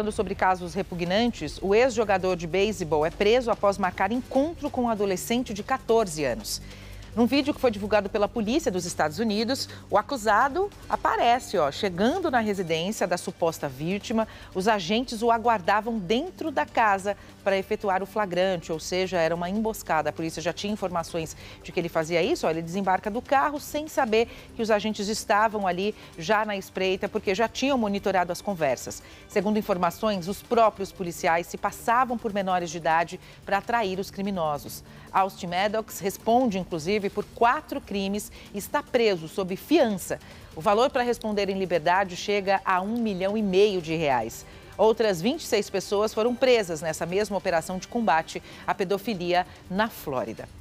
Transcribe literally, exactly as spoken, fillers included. Falando sobre casos repugnantes, o ex-jogador de beisebol é preso após marcar encontro com um adolescente de quatorze anos. Num vídeo que foi divulgado pela polícia dos Estados Unidos, o acusado aparece, ó, chegando na residência da suposta vítima. Os agentes o aguardavam dentro da casa para efetuar o flagrante, ou seja, era uma emboscada. A polícia já tinha informações de que ele fazia isso. Ó, ele desembarca do carro sem saber que os agentes estavam ali já na espreita, porque já tinham monitorado as conversas. Segundo informações, os próprios policiais se passavam por menores de idade para atrair os criminosos. Austin Maddox responde, inclusive, por quatro crimes e está preso sob fiança. O valor para responder em liberdade chega a um milhão e meio de reais. Outras vinte e seis pessoas foram presas nessa mesma operação de combate à pedofilia na Flórida.